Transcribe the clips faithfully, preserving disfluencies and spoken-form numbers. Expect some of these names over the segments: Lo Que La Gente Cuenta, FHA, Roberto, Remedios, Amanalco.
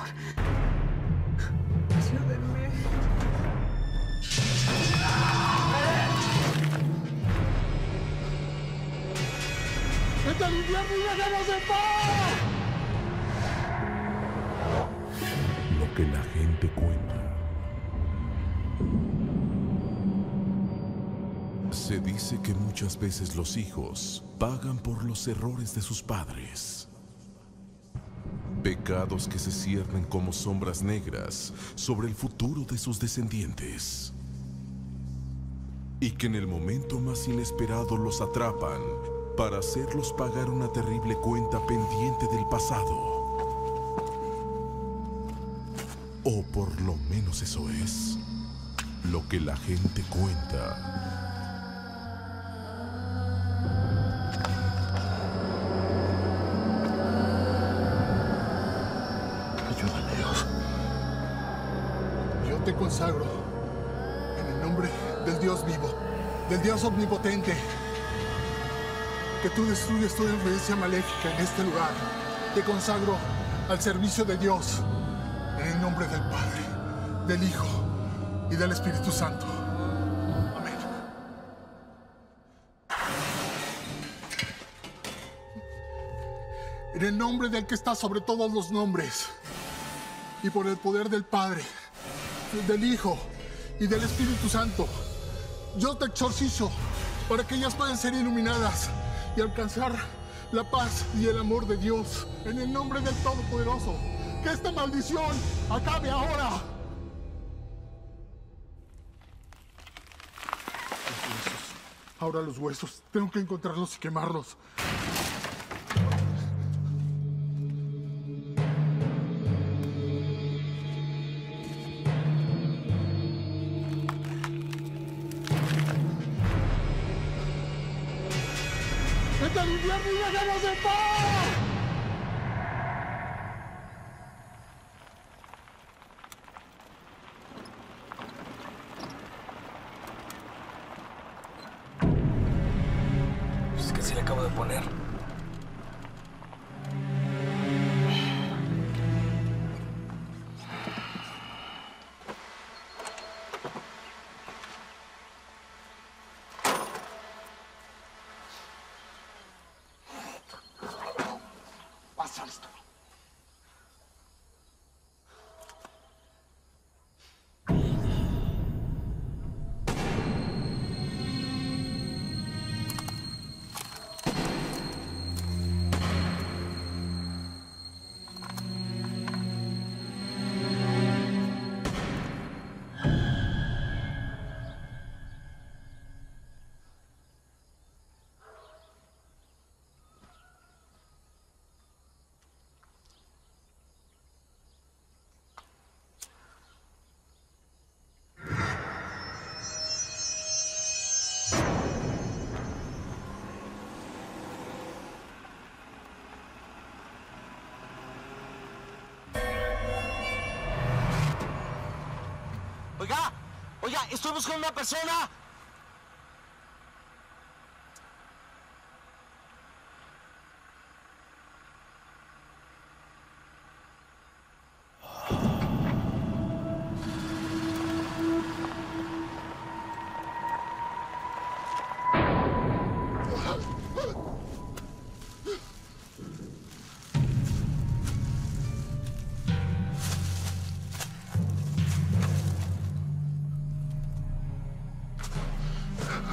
favor. Ayúdenme. ¡Vete al infierno y déjanos en paz! Lo que la gente cuenta. Se dice que muchas veces los hijos pagan por los errores de sus padres. Pecados que se ciernen como sombras negras sobre el futuro de sus descendientes. Y que en el momento más inesperado los atrapan para hacerlos pagar una terrible cuenta pendiente del pasado. O por lo menos eso es lo que la gente cuenta. Te consagro en el nombre del Dios vivo, del Dios omnipotente, que tú destruyes toda influencia maléfica en este lugar. Te consagro al servicio de Dios, en el nombre del Padre, del Hijo y del Espíritu Santo. Amén. En el nombre del que está sobre todos los nombres, y por el poder del Padre, del Hijo y del Espíritu Santo, yo te exorcizo para que ellas puedan ser iluminadas y alcanzar la paz y el amor de Dios en el nombre del Todopoderoso. Que esta maldición acabe ahora. Los huesos. Ahora los huesos. Tengo que encontrarlos y quemarlos. Es que se le acabo de poner. Oiga, oiga, estoy buscando una persona.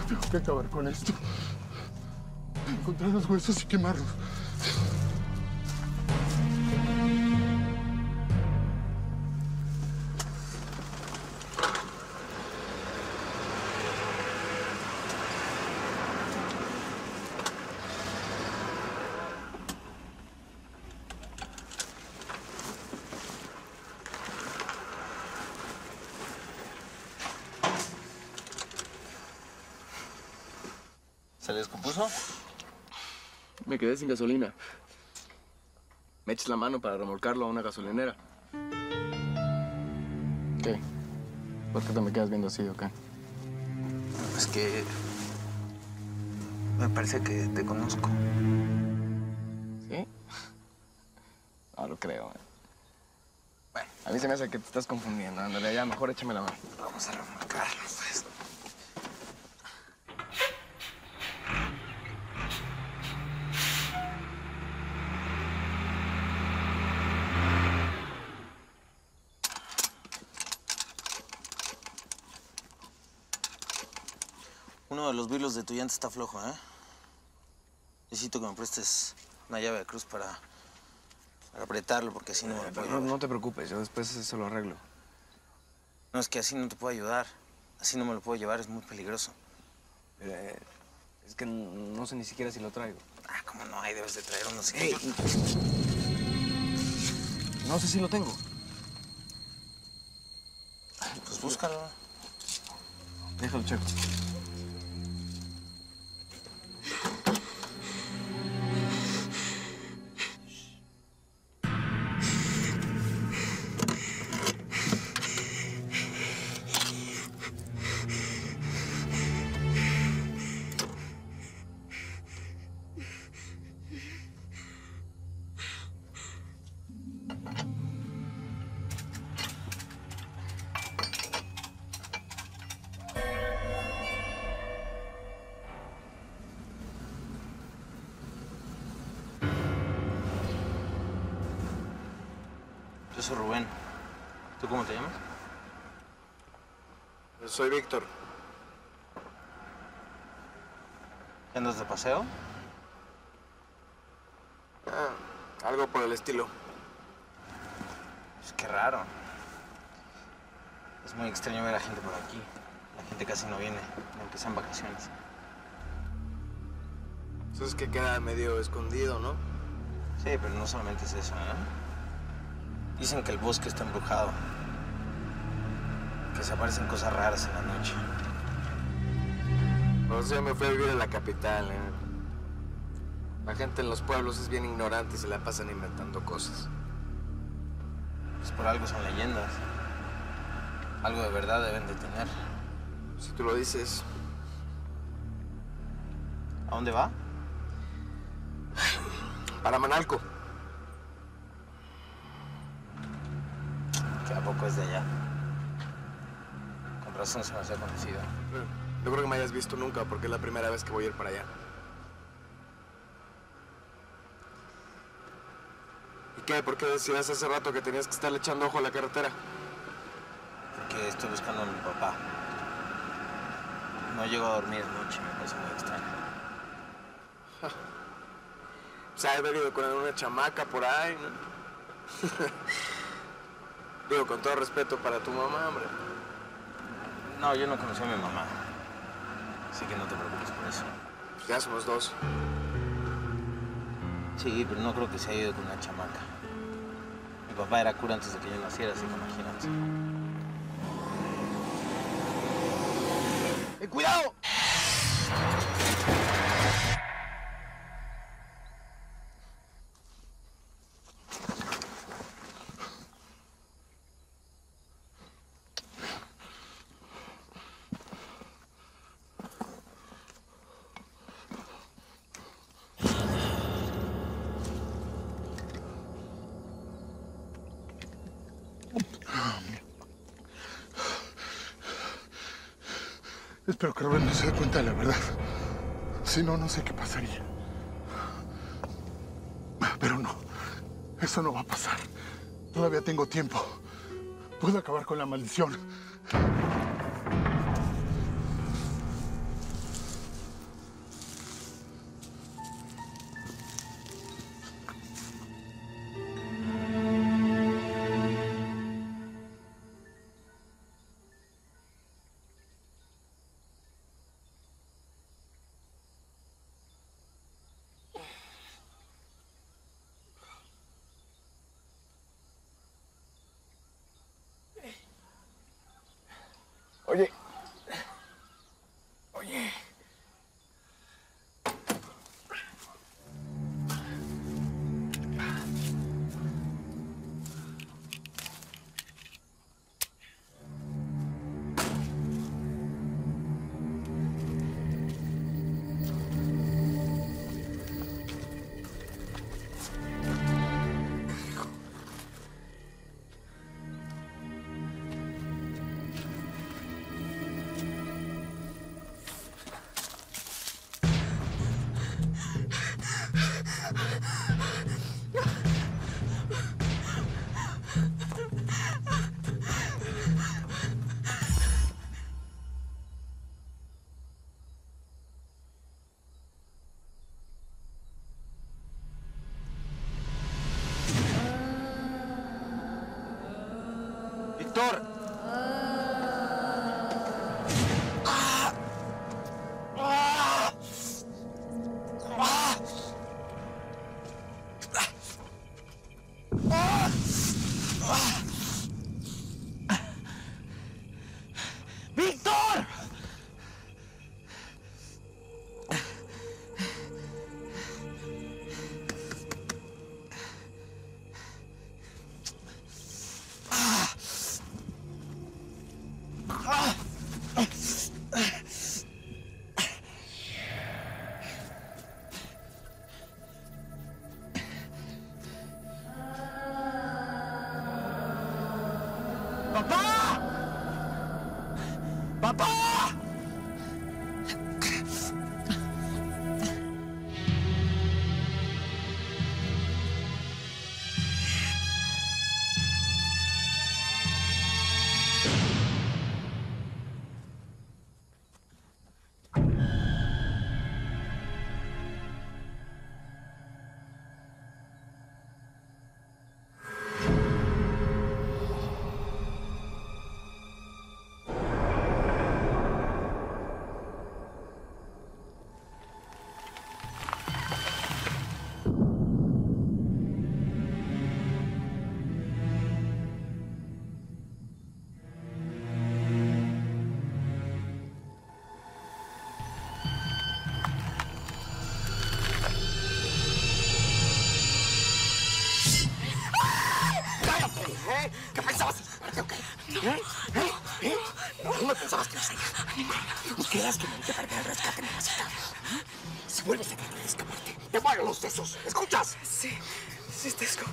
Tengo que acabar con esto. Encontrar los huesos y quemarlos. ¿Se le descompuso? Me quedé sin gasolina. Me eches la mano para remolcarlo a una gasolinera. ¿Qué? ¿Por qué te me quedas viendo así, o qué? Es que... me parece que te conozco. ¿Sí? No lo creo, ¿eh? A mí se me hace que te estás confundiendo. Ándale, ya mejor échame la mano. Vamos a remarcarlo, pues. Uno de los bilos de tu llanta está flojo, ¿eh? Necesito que me prestes una llave de cruz para, para apretarlo, porque así no me lo puedo ayudar. No, no te preocupes, yo después eso lo arreglo. No, es que así no te puedo ayudar. Así no me lo puedo llevar, es muy peligroso. Pero, eh, es que no, no sé ni siquiera si lo traigo. Ah, cómo no, ahí debes de traer uno. Hey. No sé si lo tengo. Pues búscalo. Déjalo, checo. Yo soy Rubén. ¿Tú cómo te llamas? Yo soy Víctor. ¿Qué andas de paseo? Ah, algo por el estilo. Pues qué raro. Es muy extraño ver a gente por aquí. La gente casi no viene, aunque sean vacaciones. Eso es que queda medio escondido, ¿no? Sí, pero no solamente es eso, ¿eh? Dicen que el bosque está embrujado, que se aparecen cosas raras en la noche. O sea, me fui a vivir en la capital, ¿eh? La gente en los pueblos es bien ignorante y se la pasan inventando cosas. Pues por algo son leyendas. Algo de verdad deben de tener. Si tú lo dices. ¿A dónde va? Para Amanalco. ¿A poco es de allá? Con razón se me hacía conocido. No creo que me hayas visto nunca, porque es la primera vez que voy a ir para allá. ¿Y qué? ¿Por qué decías hace rato que tenías que estarle echando ojo a la carretera? Porque estoy buscando a mi papá. No llego a dormir noche, me parece muy extraño. Ja. O sea, he venido con una chamaca por ahí, ¿no? Digo, con todo respeto para tu mamá, hombre. No, yo no conocí a mi mamá. Así que no te preocupes por eso. Pues ya somos dos. Sí, pero no creo que se haya ido con una chamaca. Mi papá era cura antes de que yo naciera, así que imagínate. ¡Eh, cuidado! Espero que Roberto se dé cuenta de la verdad. Si no, no sé qué pasaría. Pero no, eso no va a pasar. Todavía tengo tiempo. Puedo acabar con la maldición. doctor. ¡Ah! ¡Ah! ¡Ah! ¡Ah! ¡Ah! ¡Víctor! ¿Escuchas? Sí, sí, Tesco.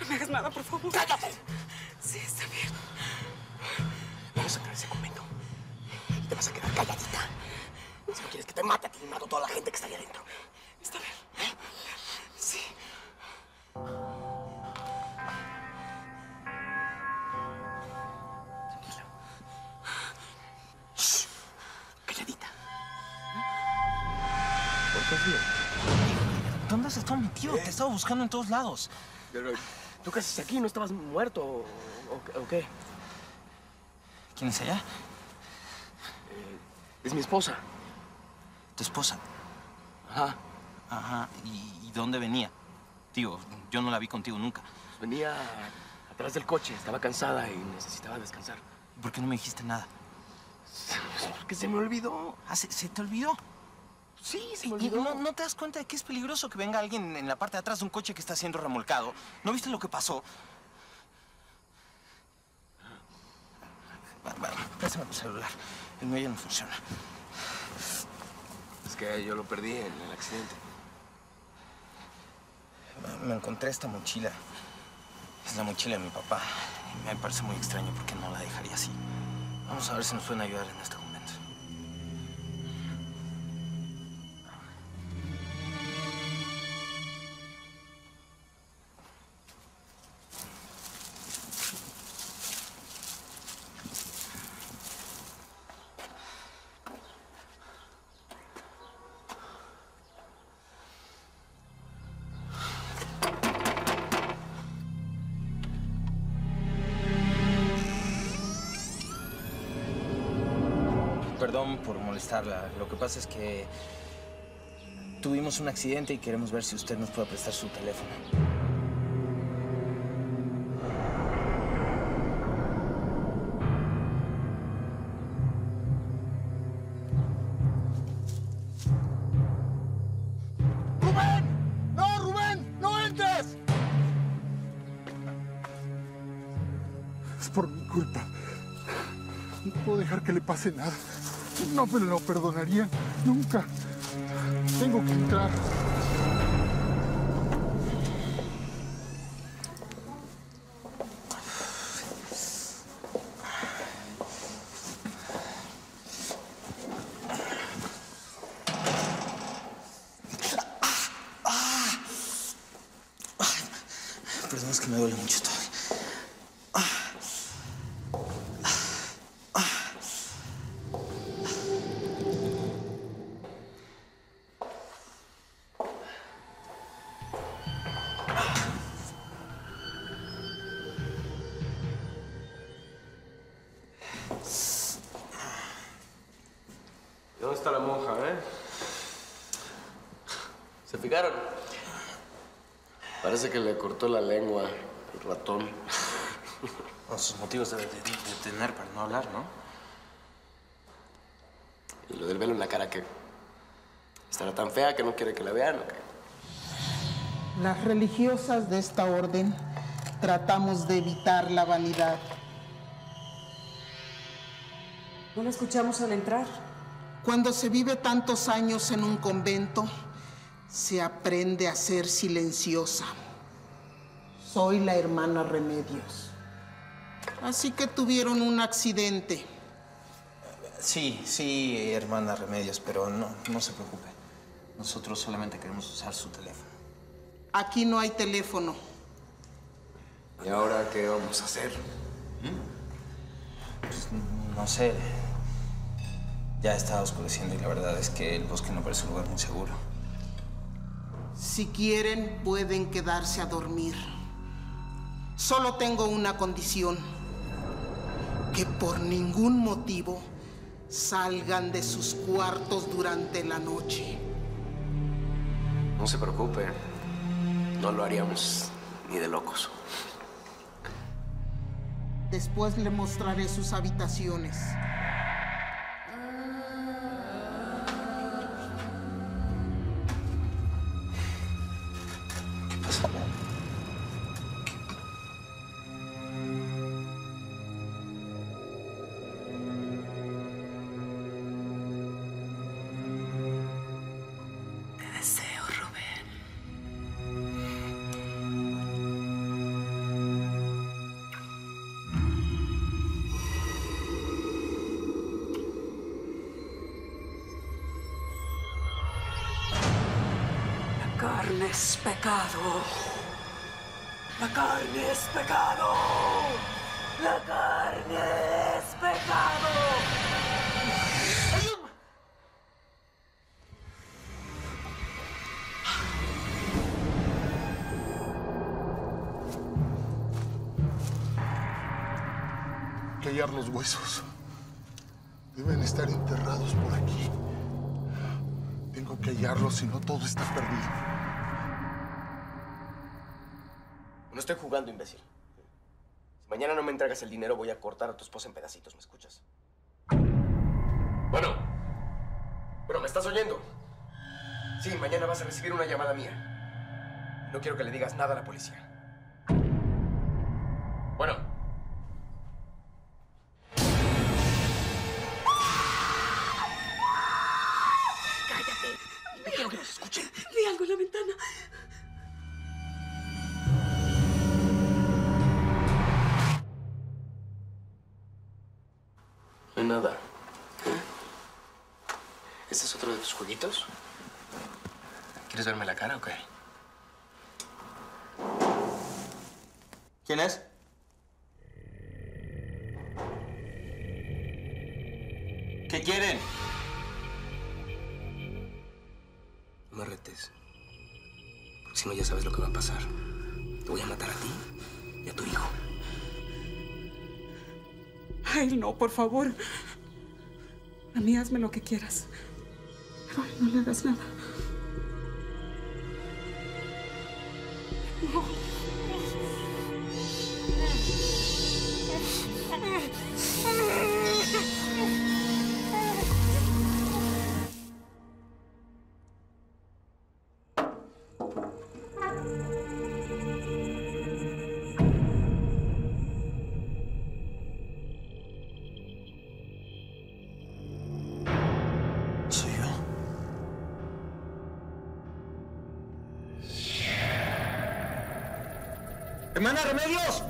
No me hagas nada, por favor. ¡Cállate! Sí, está bien. Vamos a sacar ese convento. Y te vas a quedar calladita. Si no quieres que te mate, te mato toda la gente que está ahí adentro. Está bien. ¿Eh? Sí. Tranquilo. Shh. Calladita. ¿Por qué es bien? ¿Dónde has estado metido? ¿Eh? Te he estado buscando en todos lados. Pero, ¿tú qué haces aquí? ¿No estabas muerto o, o, o qué? ¿Quién es allá? Eh, es mi esposa. ¿Tu esposa? Ajá. Ajá. ¿Y, ¿Y dónde venía? Tío, yo no la vi contigo nunca. Venía atrás del coche. Estaba cansada y necesitaba descansar. ¿Por qué no me dijiste nada? Porque se me olvidó. ¿Ah, se, se te olvidó? Sí, se me olvidó. No, ¿No te das cuenta de que es peligroso que venga alguien en la parte de atrás de un coche que está siendo remolcado? ¿No viste lo que pasó? Pásame tu celular. El mío ya no funciona. Es que yo lo perdí en el accidente. Me encontré esta mochila. Es la mochila de mi papá. Y me parece muy extraño porque no la dejaría así. Vamos a ver si nos pueden ayudar en esta conversación. Perdón por molestarla. Lo que pasa es que tuvimos un accidente y queremos ver si usted nos puede prestar su teléfono. ¡Rubén! ¡No, Rubén! ¡No entres! Es por mi culpa. No puedo dejar que le pase nada. No me lo perdonarían nunca. Tengo que entrar. Perdón, es que me duele mucho todo. está la monja, ¿eh? ¿Se fijaron? Parece que le cortó la lengua el ratón. O sus motivos deben de, de tener para no hablar, ¿no? Y lo del velo en la cara, ¿qué? Estará tan fea que no quiere que la vean, ¿o qué? Las religiosas de esta orden tratamos de evitar la vanidad. No la escuchamos al entrar. Cuando se vive tantos años en un convento, se aprende a ser silenciosa. Soy la hermana Remedios. Así que tuvieron un accidente. Sí, sí, hermana Remedios, pero no, no se preocupe. Nosotros solamente queremos usar su teléfono. Aquí no hay teléfono. ¿Y ahora qué vamos a hacer? ¿Mm? Pues no sé. Ya está oscureciendo y la verdad es que el bosque no parece un lugar muy seguro. Si quieren, pueden quedarse a dormir. Solo tengo una condición. Que por ningún motivo salgan de sus cuartos durante la noche. No se preocupe. No lo haríamos ni de locos. Después le mostraré sus habitaciones. ¿Qué pasa? La carne es pecado. La carne es pecado. La carne es pecado. ¡Ayúdame! Rayar los huesos. Deben estar enterrados por aquí. Tengo que hallarlos, si no todo está perdido. No estoy jugando, imbécil. Si mañana no me entregas el dinero, voy a cortar a tu esposa en pedacitos, ¿me escuchas? Bueno, pero ¿me estás oyendo? Sí, mañana vas a recibir una llamada mía. No quiero que le digas nada a la policía. Bueno. Cállate. No quiero que nos escuchen. Vi algo en la ventana. Nada. ¿Eh? ¿Este es otro de tus jueguitos? ¿Quieres verme la cara o qué? ¿Quién es? ¿Qué quieren? No me retes. Porque si no, ya sabes lo que va a pasar. Te voy a matar a ti y a tu hijo. Ay, no, por favor. A mí hazme lo que quieras. Pero no le hagas nada. No. ¡Hermana Remedios!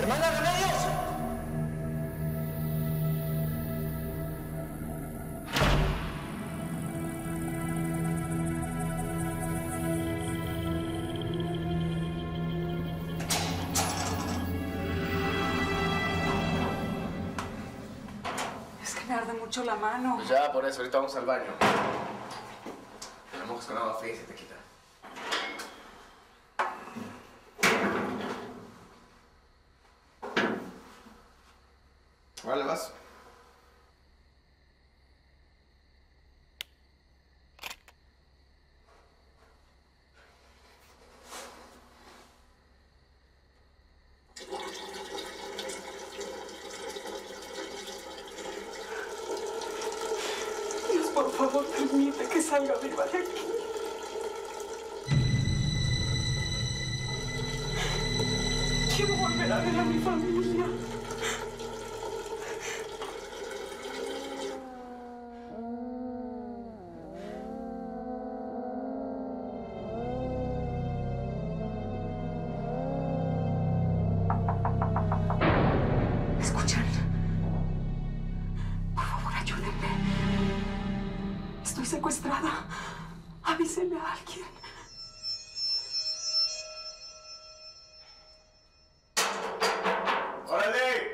¡Hermana Remedios! Es que me arde mucho la mano. Pues ya, por eso, ahorita vamos al baño. Te la mojas con agua fría y se te quita. Vale, vas. imposible que salga viva de aquí. Quiero volver a ver a mi familia. Secuestrada. Avísenle a alguien. ¡Órale!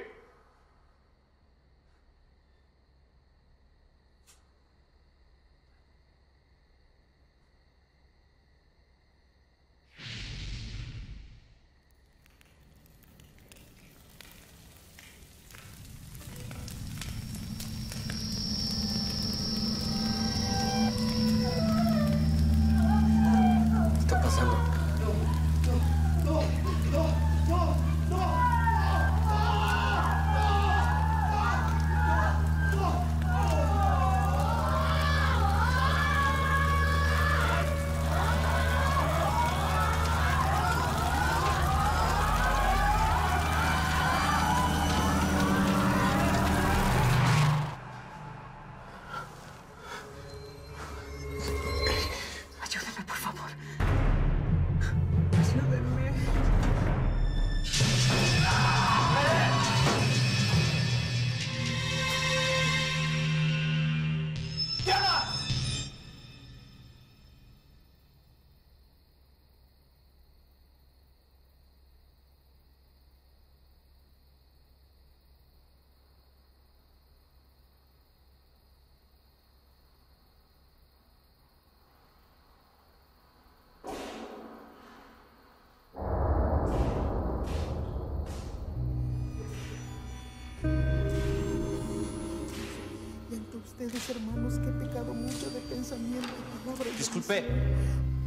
Ustedes, hermanos, que he pecado mucho de pensamiento y palabra. Disculpe,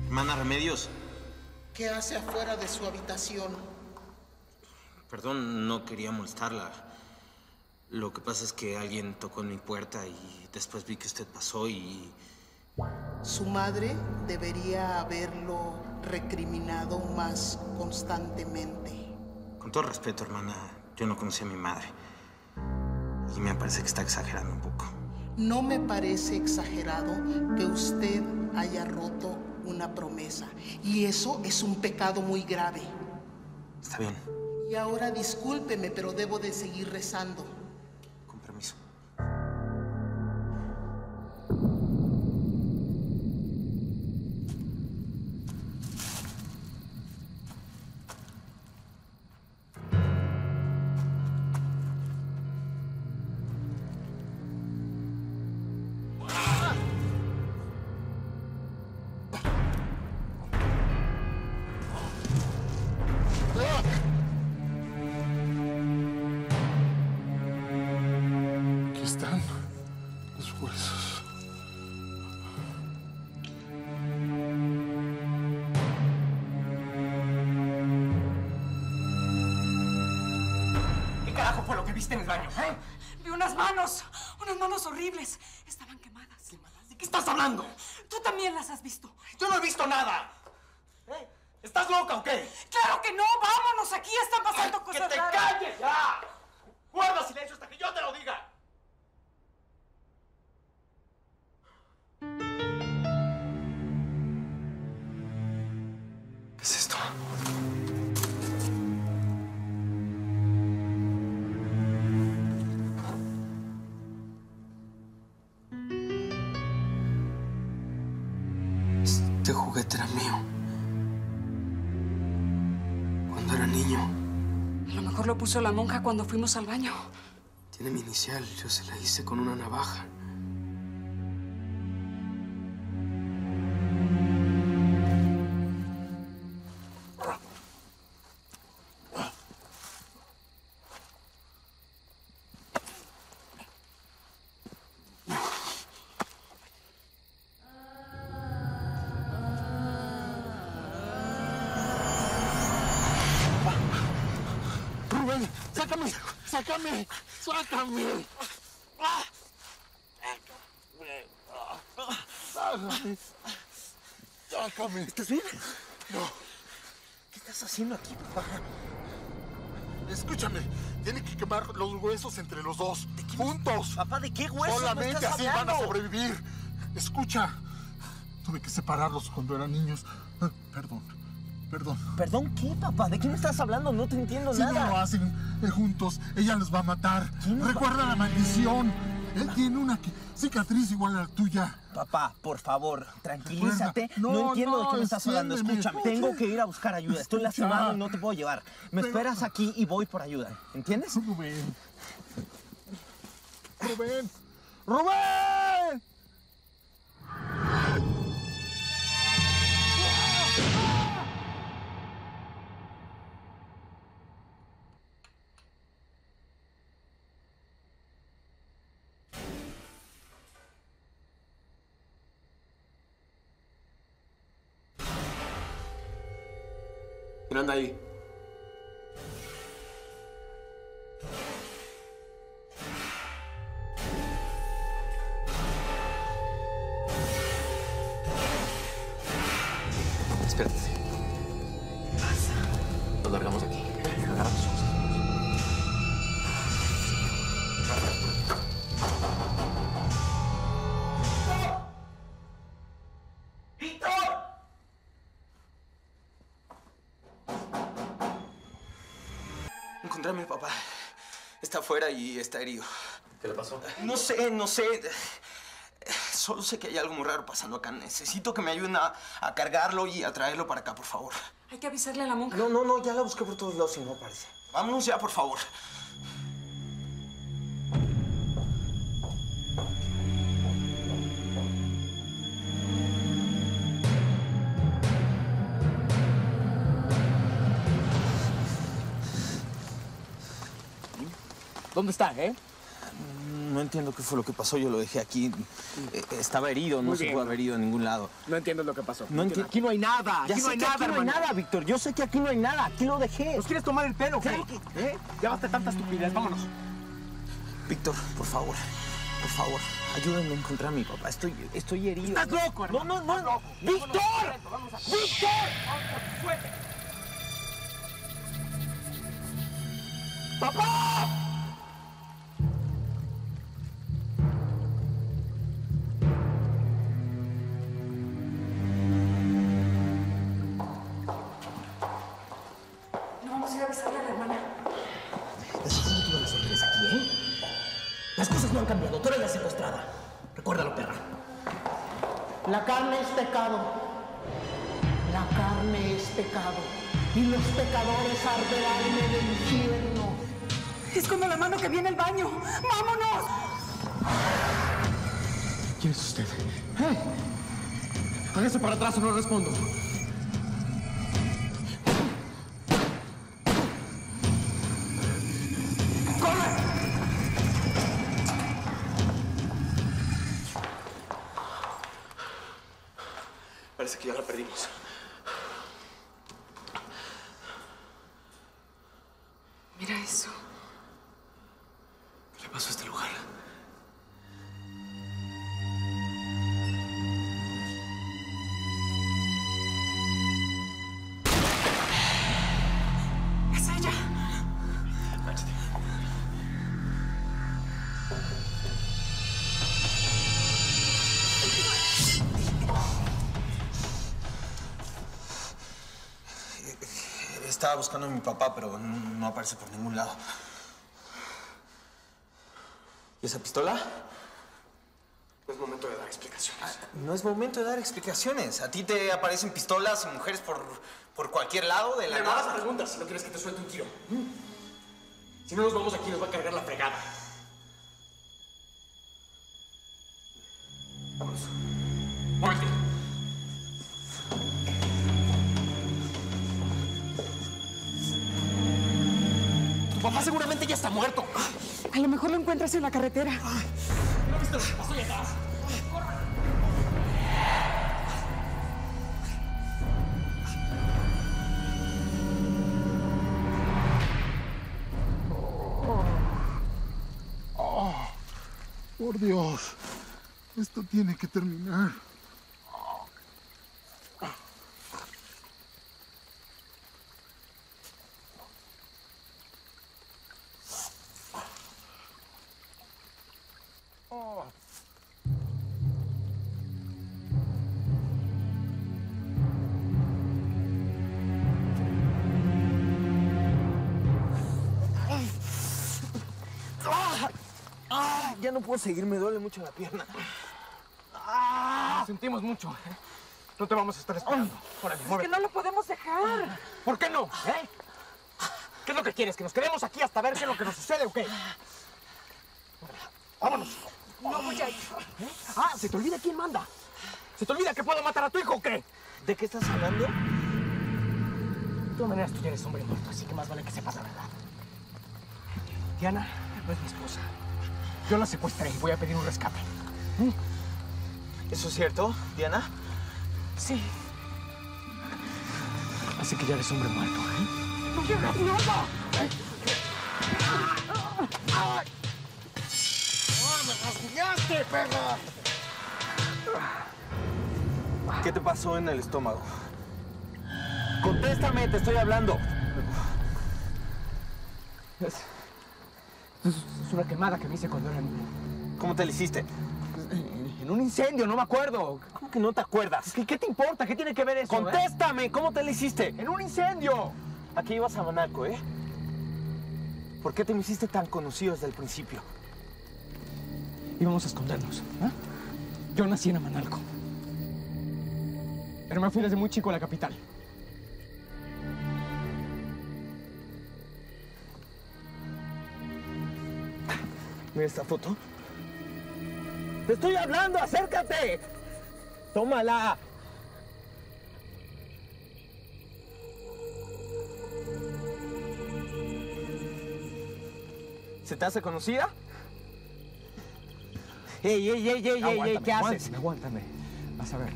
hermana Remedios. ¿Qué hace afuera de su habitación? Perdón, no quería molestarla. Lo que pasa es que alguien tocó en mi puerta y después vi que usted pasó y... Su madre debería haberlo recriminado más constantemente. Con todo respeto, hermana, yo no conocí a mi madre. Y me parece que está exagerando un poco. No me parece exagerado que usted haya roto una promesa. Y eso es un pecado muy grave. Está bien. Y ahora discúlpeme, pero debo de seguir rezando. Con permiso. ¿Viste en el baño? ¿Eh? Vi unas manos, unas manos horribles. Estaban quemadas. ¿Quemadas? ¿De qué estás hablando? Tú también las has visto. Yo no he visto nada. ¿Eh? ¿Estás loca o qué? ¡Claro que no! ¡Vámonos! Aquí están pasando Ay, cosas raras. ¡Que te raras. calles ya! Guarda silencio hasta que yo te lo diga. ¿Qué es esto? Este juguete era mío cuando era niño. A lo mejor lo puso la monja cuando fuimos al baño. Tiene mi inicial. Yo se la hice con una navaja. ¡Sácame! ¡Sácame! ¡Sácame! ¡Sácame! ¡Sácame! ¡Sácame! ¿Estás bien? No. ¿Qué estás haciendo aquí, papá? Escúchame, tienen que quemar los huesos entre los dos. ¿De qué? ¡Juntos! Papá, ¿de qué huesos? Solamente estás así hablando? Van a sobrevivir. Escucha, tuve que separarlos cuando eran niños. Perdón, perdón. ¿Perdón qué, papá? ¿De qué me estás hablando? No te entiendo si nada. Si no lo hacen juntos, ella los va a matar. Recuerda la maldición. Él tiene una cicatriz igual a la tuya. Papá, por favor, tranquilízate. No, no entiendo no, de qué me estás hablando. Escúchame, tengo que ir a buscar ayuda. Estoy lastimado y no te puedo llevar. Me Pero... esperas aquí y voy por ayuda. ¿Entiendes? Rubén. Rubén. ¡Rubén! ¿Quién anda ahí? Espérate. ¿Qué pasa? Nos largamos de aquí. Agarramos sus cosas. Encontré a mi papá. Está afuera y está herido. ¿Qué le pasó? No sé, no sé. Solo sé que hay algo muy raro pasando acá. Necesito que me ayuden a, a cargarlo y a traerlo para acá, por favor. Hay que avisarle a la monja. No, no, no. Ya la busqué por todos lados y no aparece. Vámonos ya, por favor. ¿Dónde está, eh? No entiendo qué fue lo que pasó. Yo lo dejé aquí. Eh, estaba herido. No se pudo haber ido a ningún lado. No entiendo lo que pasó. No entiendo. Aquí no hay nada. Aquí no hay nada, hermano. Aquí no hay nada, Víctor. Yo sé que aquí no hay nada. Aquí lo dejé. ¿Nos quieres tomar el pelo, güey? ¿Eh? Ya basta tanta estupidez. Vámonos. Víctor, por favor. Por favor. Ayúdenme a encontrar a mi papá. Estoy, estoy herido. ¡Estás loco, hermano! ¡No, no, no! ¡Víctor! ¡Víctor! ¡Papá! Tú eres la secuestrada. Recuérdalo, perra. La carne es pecado. La carne es pecado. Y los pecadores arderán en el infierno. Escondo la mano que viene al baño. ¡Vámonos! ¿Quién es usted? ¡Eh! Hágase para atrás o no respondo. Parece que ya la perdimos. Mira eso. ¿Qué le pasó a este lugar? Es ella. Márchate. Estaba buscando a mi papá, pero no aparece por ningún lado. ¿Y esa pistola? No es momento de dar explicaciones. Ah, no es momento de dar explicaciones. A ti te aparecen pistolas y mujeres por, por cualquier lado de la nada. Me vas a preguntar si no quieres que te suelte un tiro. Si no nos vamos aquí, nos va a cargar la fregada. Vamos. Muévete. Papá seguramente ya está muerto. A lo mejor lo encuentras en la carretera. No viste lo que pasó allá atrás. Por Dios, esto tiene que terminar. ya no puedo seguir, me duele mucho la pierna. Ah. Lo sentimos mucho, ¿eh? No te vamos a estar esperando. Órale, es que no lo podemos dejar. ¿Por qué no? ¿Eh? ¿Qué es lo que quieres? ¿Que nos quedemos aquí hasta ver qué es lo que nos sucede o qué? Vámonos. No voy a ir. ¿Eh? Ah, ¿se te olvida quién manda? ¿Se te olvida que puedo matar a tu hijo o qué? ¿De qué estás hablando? De todas maneras, tú ya eres hombre muerto, así que más vale que sepas la verdad. Diana no es mi esposa. Yo la secuestré y voy a pedir un rescate. ¿Mm? ¿Eso es cierto, Diana? Sí. Así que ya eres hombre muerto, ¿eh? ¡No llegas nada! ¡Ah! ¡Me rasguñaste, perra! ¿Qué te pasó en el estómago? ¡Contéstame! ¡Te estoy hablando! Es, es, es una quemada que me hice cuando era niño. ¿Cómo te la hiciste? En, en un incendio, no me acuerdo. ¿Cómo que no te acuerdas? Es que, ¿qué te importa? ¿Qué tiene que ver eso? ¡Contéstame! ¿Eh? ¿Cómo te la hiciste? ¡En un incendio! Aquí ibas a Amanalco, ¿eh? ¿Por qué te me hiciste tan conocido desde el principio? Íbamos a escondernos, ¿eh? Yo nací en Amanalco. Pero me fui desde muy chico a la capital. Mira esta foto. ¡Te estoy hablando! ¡Acércate! ¡Tómala! ¿Se te hace conocida? ¡Ey, ey, ey, ey, ey, ey! ¿Qué haces? Aguántame, aguántame. Vas a ver.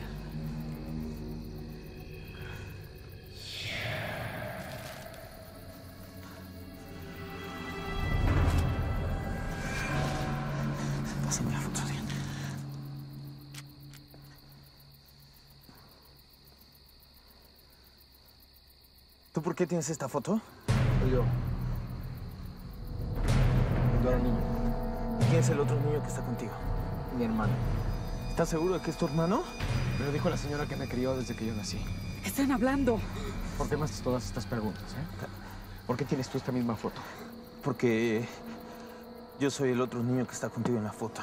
Pásame la foto, Diana. ¿Tú por qué tienes esta foto? Soy yo. Cuando era niño. ¿Quién es el otro niño que está contigo? Mi hermano. ¿Estás seguro de que es tu hermano? Me lo dijo la señora que me crió desde que yo nací. ¿Qué están hablando? ¿Por qué me haces todas estas preguntas, eh? ¿Por qué tienes tú esta misma foto? Porque yo soy el otro niño que está contigo en la foto.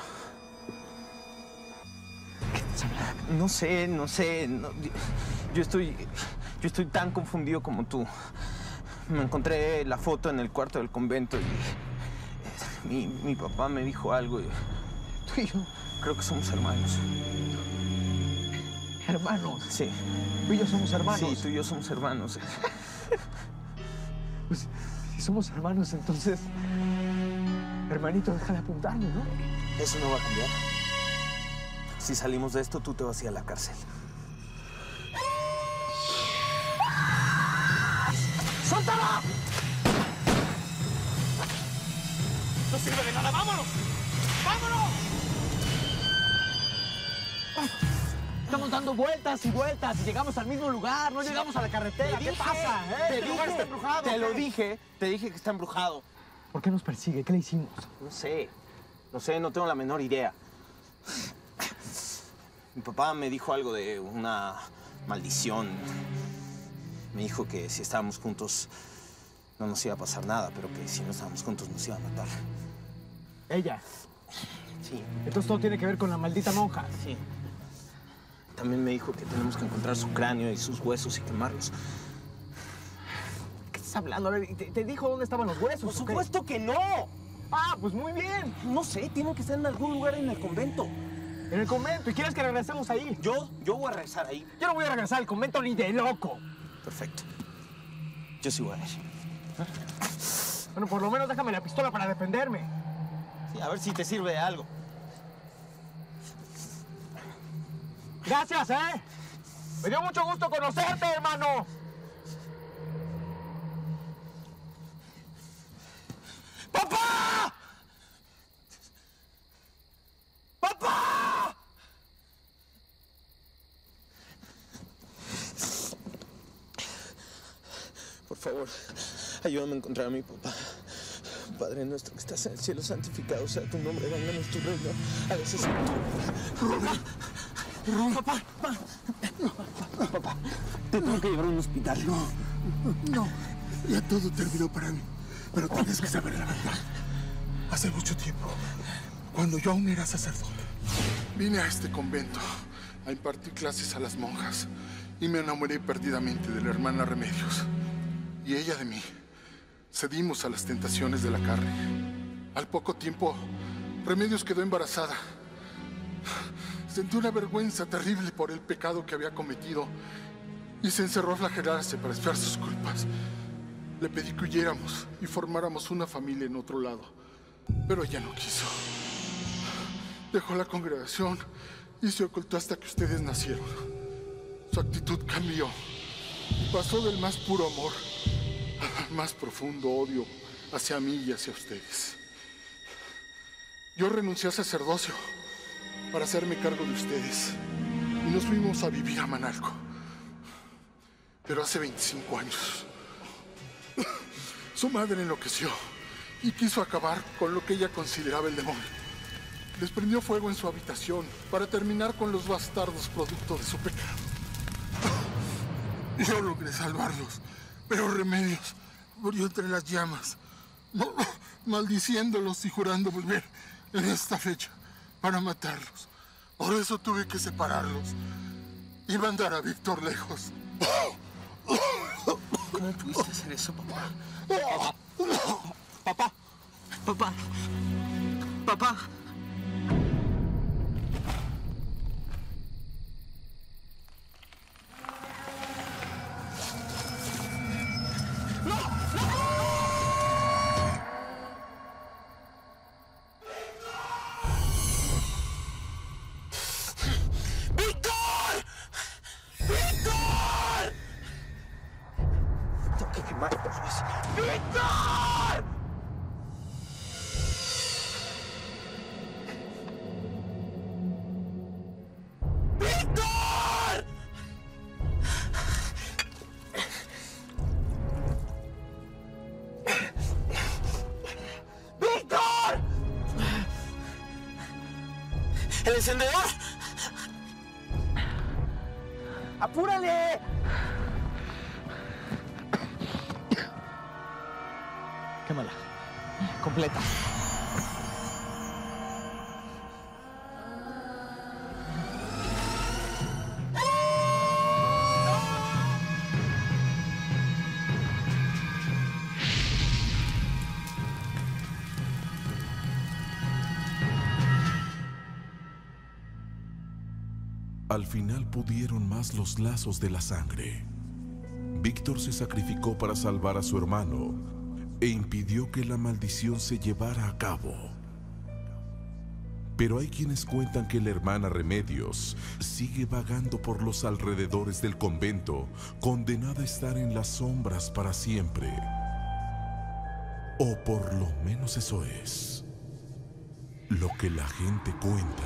¿Qué estás hablando? No sé, no sé. No, yo estoy, yo estoy tan confundido como tú. Me encontré la foto en el cuarto del convento y mi, mi papá me dijo algo y tú y yo. Creo que somos hermanos. ¿Hermanos? Sí. ¿Tú y yo somos hermanos? Sí, tú y yo somos hermanos. Pues, si somos hermanos, entonces... Hermanito, deja de apuntarme, ¿no? Eso no va a cambiar. Si salimos de esto, tú te vas a ir a la cárcel. ¡Suéltala! No sirve de nada. ¡Vámonos! ¡Vámonos! Estamos dando vueltas y vueltas y llegamos al mismo lugar, no llegamos a la carretera. ¿Qué pasa? ¿Eh? Te dije, está embrujado, te lo dije, te dije que está embrujado. ¿Por qué nos persigue? ¿Qué le hicimos? No sé, no sé, no tengo la menor idea. Mi papá me dijo algo de una maldición. Me dijo que si estábamos juntos no nos iba a pasar nada, pero que si no estábamos juntos nos iba a matar. ¿Ella? Sí. Entonces todo tiene que ver con la maldita monja. Sí. También me dijo que tenemos que encontrar su cráneo y sus huesos y quemarlos. ¿Qué estás hablando? A ver, ¿te, te dijo dónde estaban los huesos? ¡Por supuesto que no! Ah, pues muy bien. No sé, tienen que estar en algún lugar en el convento. ¿En el convento? ¿Y quieres que regresemos ahí? Yo, yo voy a regresar ahí. Yo no voy a regresar al convento ni de loco. Perfecto. Yo sí voy a ir. ¿Eh? Bueno, por lo menos déjame la pistola para defenderme. Sí, a ver si te sirve de algo. Gracias, ¿eh? Me dio mucho gusto conocerte, hermano. ¡Papá! ¡Papá! Por favor, ayúdame a encontrar a mi papá. Padre nuestro que estás en el cielo, santificado sea tu nombre, venga tu reino. A veces... Papá, papá, no, papá, papá, te tengo que llevar a un hospital. No, no, ya todo terminó para mí, pero tienes que saber la verdad. Hace mucho tiempo Cuando yo aún era sacerdote, vine a este convento a impartir clases a las monjas y me enamoré perdidamente de la hermana Remedios y ella de mí. Cedimos a las tentaciones de la carne. Al poco tiempo, Remedios quedó embarazada. Sentí una vergüenza terrible por el pecado que había cometido y se encerró a flagelarse para expiar sus culpas. Le pedí que huyéramos y formáramos una familia en otro lado, pero ella no quiso. Dejó la congregación y se ocultó hasta que ustedes nacieron. Su actitud cambió y pasó del más puro amor al más profundo odio hacia mí y hacia ustedes. Yo renuncié al sacerdocio para hacerme cargo de ustedes y nos fuimos a vivir a Amanalco. Pero hace veinticinco años, su madre enloqueció y quiso acabar con lo que ella consideraba el demonio. Les prendió fuego en su habitación para terminar con los bastardos producto de su pecado. Yo logré salvarlos, pero Remedios murió entre las llamas, maldiciéndolos y jurando volver en esta fecha para matarlos. Por eso tuve que separarlos y mandar a Víctor lejos. ¿Cómo pudiste hacer eso, papá? Papá. Papá. Papá. ¡Víctor! ¡Víctor! ¡Víctor! ¡El encendedor! ¡Apúrale! Quémala. Completa. Al final pudieron más los lazos de la sangre. Víctor se sacrificó para salvar a su hermano e impidió que la maldición se llevara a cabo. Pero hay quienes cuentan que la hermana Remedios sigue vagando por los alrededores del convento, condenada a estar en las sombras para siempre. O por lo menos eso es lo que la gente cuenta.